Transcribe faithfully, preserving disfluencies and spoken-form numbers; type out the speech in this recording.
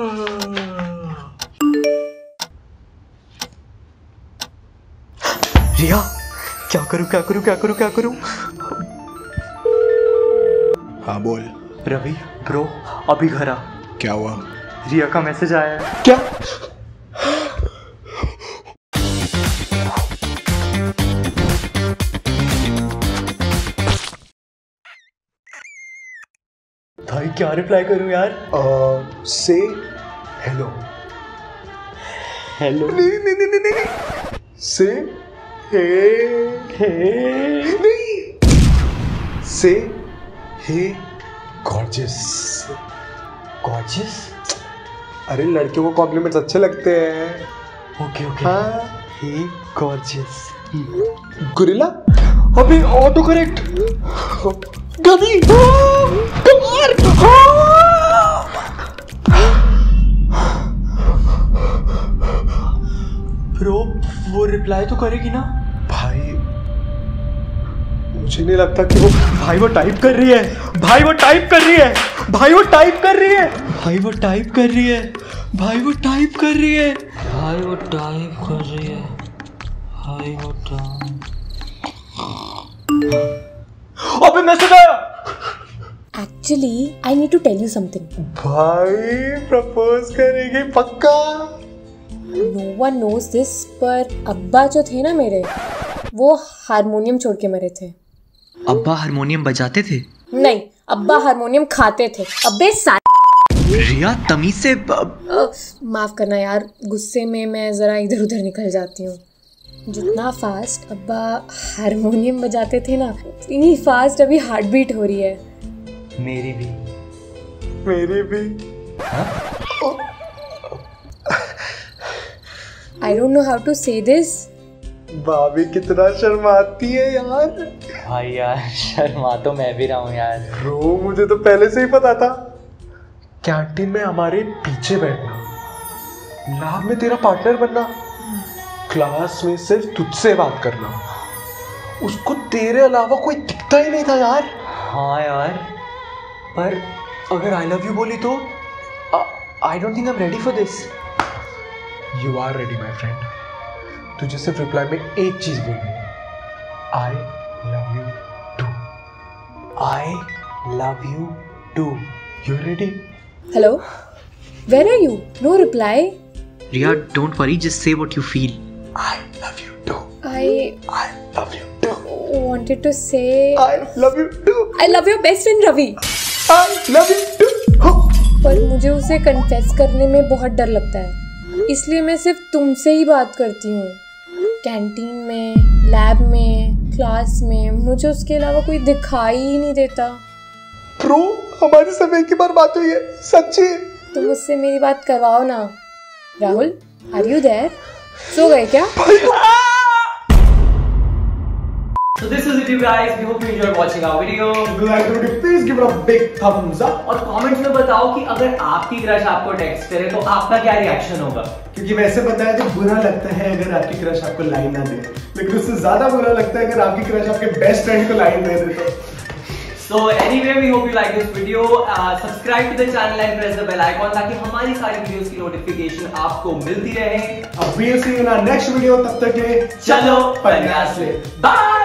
रिया, क्या करूं क्या करूं क्या करूं क्या करूं? हाँ बोल। रवि ब्रो अभी घर आ। क्या हुआ? रिया का मैसेज आया है। क्या? भाई क्या रिप्लाई करूं यार? से हेलो हेलो नहीं नहीं नहीं नहीं से हे हे नहीं से हे गॉर्जियस गॉर्जियस। अरे लड़कियों को कॉम्प्लीमेंट्स अच्छे लगते हैं। ओके ओके हाँ हे गॉर्जियस गुरिल्ला। अभी ऑटो करेक्ट गधी यार। ब्रो वो रिप्लाई तो करेगी ना? भाई मुझे नहीं लगता कि वो भाई वो टाइप कर रही है। भाई वो टाइप कर रही है। भाई वो टाइप कर रही है। भाई वो टाइप कर रही है। भाई वो टाइप कर रही है। भाई वो टाइप कर रही है। भाई वो टाइप। अबे मैसेज आया। Actually, I need to tell you something. भाई प्रपोज करेगी पक्का। No one knows this, पर अब्बा जो थे ना मेरे, वो हारमोनियम छोड़ के मरे थे। अब्बा हारमोनियम बजाते थे? नहीं, अब्बा हारमोनियम खाते थे। अबे साले रिया तमीज से माफ करना यार, गुस्से में मैं जरा इधर उधर निकल जाती हूँ। जितना फास्ट अब्बा हारमोनियम बजाते थे ना, इतनी फास्ट अभी हार्ट बीट हो रही है मेरी भी मेरी भी। I don't know how to say this. भाभी कितना शर्माती है यार। भाई यार शर्मा तो मैं भी रहा हूँ यार। ब्रो मुझे तो पहले से ही पता था। कैंटीन में हमारे पीछे बैठना, लैब में तेरा पार्टनर बनना, क्लास में सिर्फ तुझसे बात करना, उसको तेरे अलावा कोई दिखता ही नहीं था यार। हाँ यार पर अगर आई लव यू बोली तो I don't think I am ready for this. You are ready my friend. तुझे सिर्फ रिप्लाई में एक चीज बोलनी है, I love you too. I love you too. You ready? Hello where are you? No reply. Riya don't worry, just say what you feel. I love you too. I I love you too. Wanted to say I love you too. I love your best friend Ravi. I love you too. पर मुझे उसे confess करने में बहुत डर लगता है, इसलिए मैं सिर्फ तुमसे ही बात करती हूँ। कैंटीन में, लैब में, क्लास में मुझे उसके अलावा कोई दिखाई ही नहीं देता। प्रो हमारी सब एक ही बार बात हुई है, सच्ची। तुम मुझसे मेरी बात करवाओ ना। Rahul are you there? सो गए क्या? So this is it you guys, we hope you enjoyed watching our video. If you like the video, please give it a big thumbs up. और कमेंट्स में बताओ कि अगर आपकी क्रश आपको टेक्स्ट करे तो आपका क्या रिएक्शन होगा, क्योंकि वैसे बताया तो बुरा लगता है अगर आपकी क्रश आपको लाइन ना दे, लेकिन उससे ज्यादा बुरा लगता है अगर आपकी क्रश आपके बेस्ट फ्रेंड को लाइन दे दे तो। So anyway, we hope you like this video. Uh, subscribe to the channel and press the bell icon ताकि हमारी सारी videos की notification आपको मिलती रहे। अब we'll see you in our next video. तब तक के लिए चलो पन्यास ले। Bye.